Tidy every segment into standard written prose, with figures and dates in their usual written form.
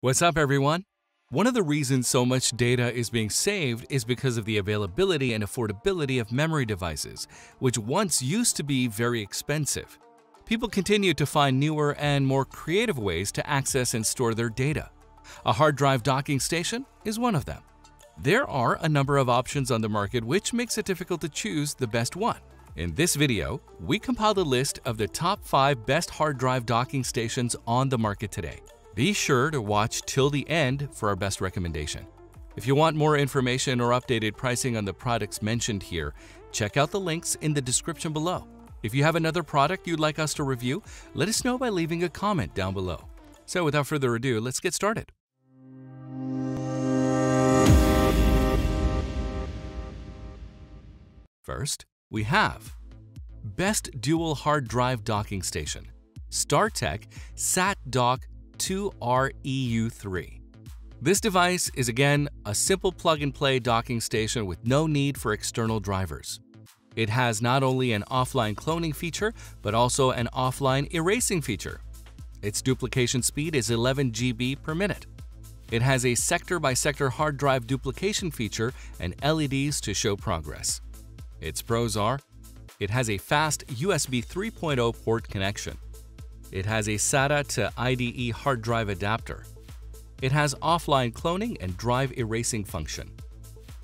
What's up, everyone? One of the reasons so much data is being saved is because of the availability and affordability of memory devices, which once used to be very expensive. People continue to find newer and more creative ways to access and store their data. A hard drive docking station is one of them. There are a number of options on the market, which makes it difficult to choose the best one. In this video, we compiled a list of the top 5 best hard drive docking stations on the market today. Be sure to watch till the end for our best recommendation. If you want more information or updated pricing on the products mentioned here, check out the links in the description below. If you have another product you'd like us to review, let us know by leaving a comment down below. So without further ado, let's get started. First, we have Best Dual Hard Drive Docking Station, StarTech SATDOCK2REU3. This device is again a simple plug-and-play docking station with no need for external drivers. It has not only an offline cloning feature, but also an offline erasing feature. Its duplication speed is 11 GB per minute. It has a sector-by-sector hard drive duplication feature and LEDs to show progress. Its pros are, it has a fast USB 3.0 port connection. It has a SATA to IDE hard drive adapter. It has offline cloning and drive erasing function.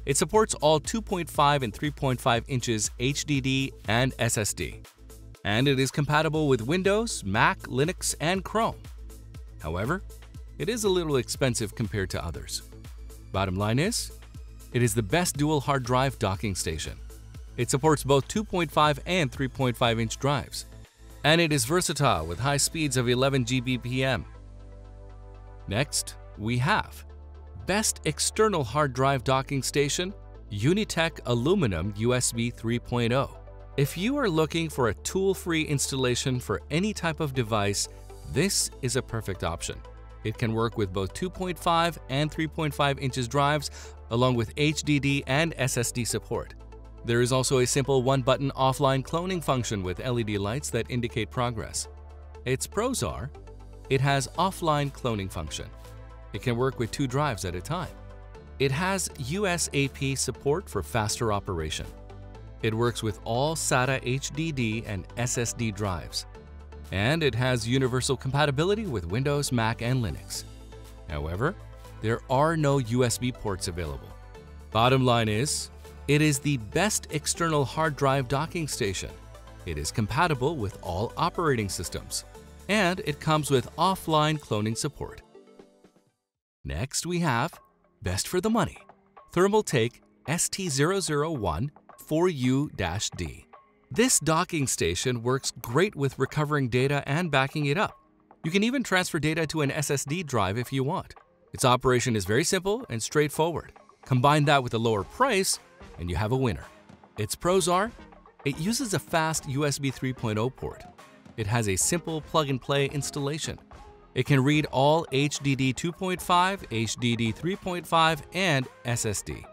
It supports all 2.5 and 3.5 inches HDD and SSD. And it is compatible with Windows, Mac, Linux, and Chrome. However, it is a little expensive compared to others. Bottom line is, it is the best dual hard drive docking station. It supports both 2.5 and 3.5 inch drives. And it is versatile with high speeds of 11 Gbps. Next, we have Best External Hard Drive Docking Station, Unitek Aluminum USB 3.0. If you are looking for a tool-free installation for any type of device, this is a perfect option. It can work with both 2.5 and 3.5 inches drives, along with HDD and SSD support. There is also a simple one-button offline cloning function with LED lights that indicate progress. Its pros are, it has offline cloning function. It can work with 2 drives at a time. It has USAP support for faster operation. It works with all SATA HDD and SSD drives. And it has universal compatibility with Windows, Mac, and Linux. However, there are no USB ports available. Bottom line is, it is the best external hard drive docking station. It is compatible with all operating systems, and it comes with offline cloning support. Next, we have Best for the Money, Thermaltake ST0014U-D. This docking station works great with recovering data and backing it up. You can even transfer data to an SSD drive if you want. Its operation is very simple and straightforward. Combine that with a lower price, and you have a winner. Its pros are, it uses a fast USB 3.0 port. It has a simple plug-and-play installation. It can read all HDD 2.5, HDD 3.5, and SSD.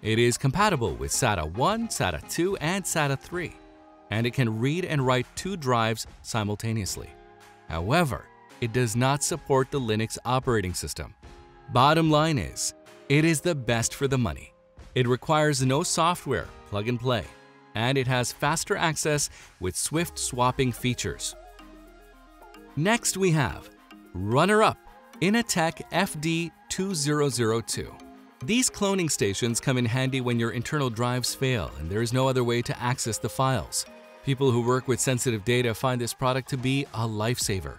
It is compatible with SATA 1, SATA 2, and SATA 3, and it can read and write 2 drives simultaneously. However, it does not support the Linux operating system. Bottom line is, it is the best for the money. It requires no software, plug and play, and it has faster access with swift swapping features. Next, we have Runner-Up Inateck FD2002. These cloning stations come in handy when your internal drives fail and there is no other way to access the files. People who work with sensitive data find this product to be a lifesaver.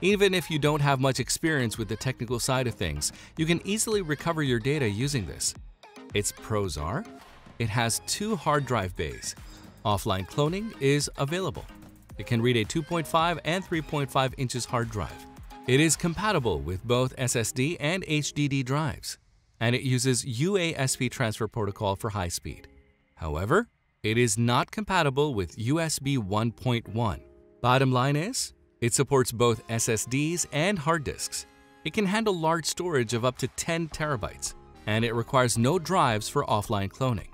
Even if you don't have much experience with the technical side of things, you can easily recover your data using this. Its pros are, it has 2 hard drive bays. Offline cloning is available. It can read a 2.5 and 3.5 inches hard drive. It is compatible with both SSD and HDD drives, and it uses UASP transfer protocol for high speed. However, it is not compatible with USB 1.1. Bottom line is, it supports both SSDs and hard disks. It can handle large storage of up to 10 terabytes. And it requires no drives for offline cloning.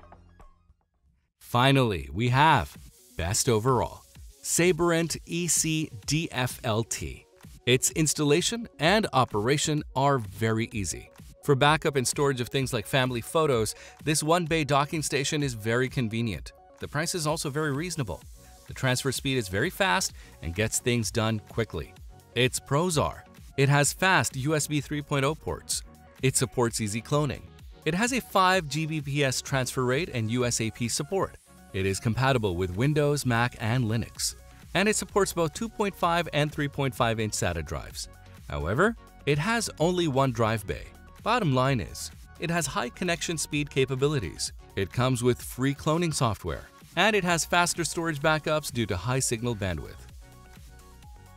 Finally, we have Best Overall, Sabrent EC-DFLT. Its installation and operation are very easy. For backup and storage of things like family photos, this one-bay docking station is very convenient. The price is also very reasonable. The transfer speed is very fast and gets things done quickly. Its pros are: it has fast USB 3.0 ports. It supports easy cloning. It has a 5 Gbps transfer rate and USAP support. It is compatible with Windows, Mac, and Linux. And it supports both 2.5 and 3.5-inch SATA drives. However, it has only one drive bay. Bottom line is, it has high connection speed capabilities, it comes with free cloning software, and it has faster storage backups due to high signal bandwidth.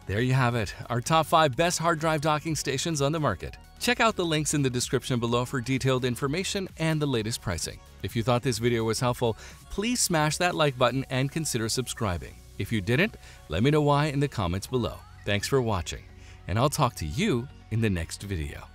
There you have it, our top 5 best hard drive docking stations on the market. Check out the links in the description below for detailed information and the latest pricing. If you thought this video was helpful, please smash that like button and consider subscribing. If you didn't, let me know why in the comments below. Thanks for watching, and I'll talk to you in the next video.